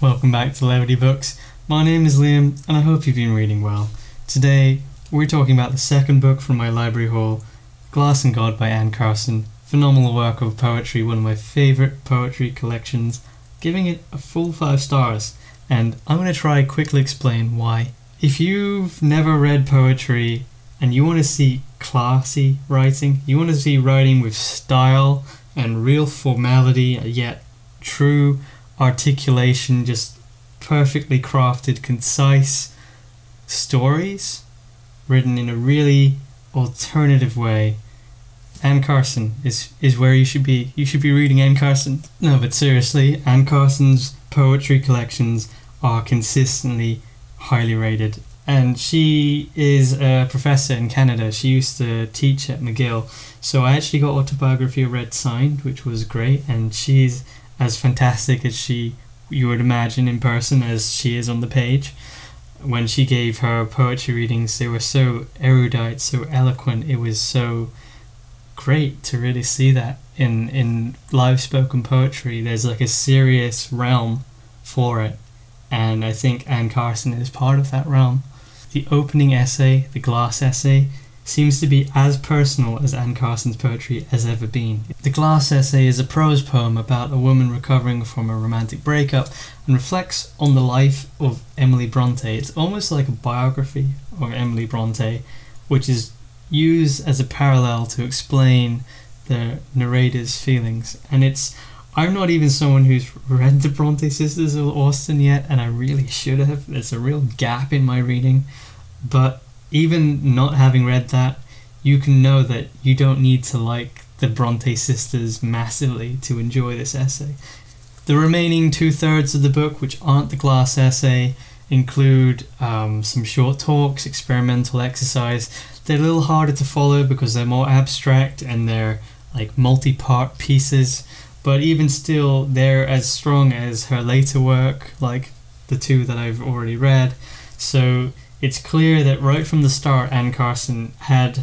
Welcome back to Levity Books. My name is Liam and I hope you've been reading well. Today we're talking about the second book from my library haul, Glass and God by Anne Carson. Phenomenal work of poetry, one of my favourite poetry collections, giving it a full 5 stars. And I'm going to try quickly explain why. If you've never read poetry and you want to see classy writing, you want to see writing with style and real formality, yet true articulation, just perfectly crafted, concise stories written in a really alternative way, Anne Carson is where you should be. You should be reading Anne Carson. No, but seriously, Anne Carson's poetry collections are consistently highly rated. And she is a professor in Canada. She used to teach at McGill. So I actually got Autobiography of Red signed, which was great, and she's as fantastic as you would imagine in person as she is on the page. When she gave her poetry readings, they were so erudite, so eloquent. It was so great to really see that in live spoken poetry. There's like a serious realm for it, and I think Anne Carson is part of that realm. The opening essay, The Glass Essay, seems to be as personal as Anne Carson's poetry has ever been. The Glass Essay is a prose poem about a woman recovering from a romantic breakup and reflects on the life of Emily Bronte. It's almost like a biography of Emily Bronte, which is used as a parallel to explain the narrator's feelings. And I'm not even someone who's read The Bronte Sisters of Austen yet, and I really should have. There's a real gap in my reading, but even not having read that, you can know that you don't need to like the Bronte sisters massively to enjoy this essay. The remaining 2/3 of the book, which aren't the Glass Essay, include some short talks, experimental exercise. They're a little harder to follow because they're more abstract and they're like multi-part pieces, but even still, they're as strong as her later work, like the 2 that I've already read. So it's clear that right from the start, Anne Carson had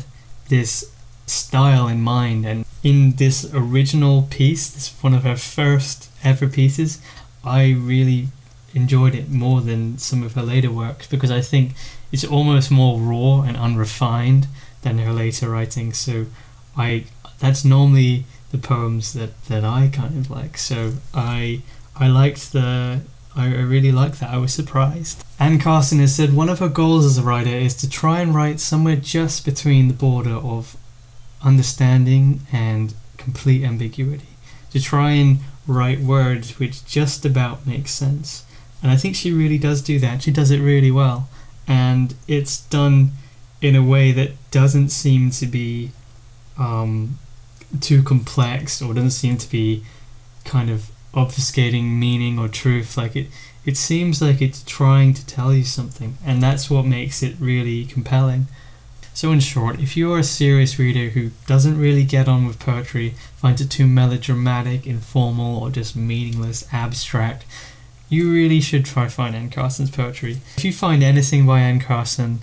this style in mind, and in this original piece, this one of her first ever pieces, I really enjoyed it more than some of her later works because I think it's almost more raw and unrefined than her later writing. So that's normally the poems that I kind of like. So I really liked that. I was surprised. Anne Carson has said one of her goals as a writer is to try and write somewhere just between the border of understanding and complete ambiguity. To try and write words which just about make sense. And I think she really does do that. She does it really well. And it's done in a way that doesn't seem to be too complex, or doesn't seem to be kind of obfuscating meaning or truth. Like it seems like it's trying to tell you something, and that's what makes it really compelling. So in short, if you're a serious reader who doesn't really get on with poetry, finds it too melodramatic, informal, or just meaningless, abstract, you really should try find Anne Carson's poetry. If you find anything by Anne Carson,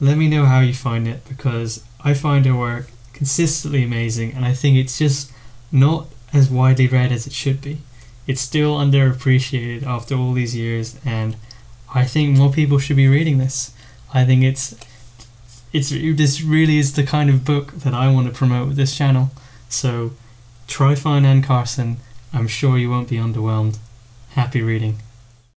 let me know how you find it, because I find her work consistently amazing, and I think it's just not as widely read as it should be. It's still underappreciated after all these years, and I think more people should be reading this. I think this really is the kind of book that I want to promote with this channel. So try find Anne Carson. I'm sure you won't be underwhelmed. Happy reading.